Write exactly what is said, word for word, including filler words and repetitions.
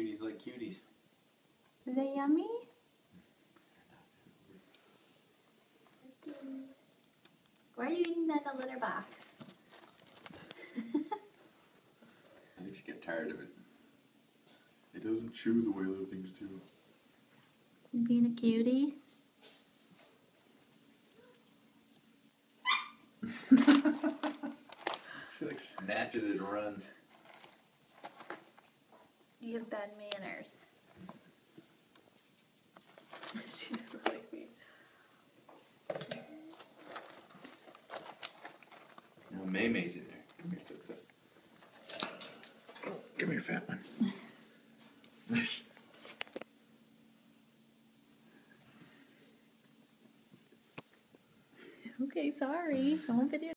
Cuties like cuties. Are they yummy? Why are you eating that in the litter box? I think she got tired of it. It doesn't chew the way other things do. You being a cutie? She like snatches it and runs. You have bad manners. She doesn't like me. Now Maymay's in there. Come here, Soxa. Oh, come here, fat one. Nice. Okay, sorry. I'm on video.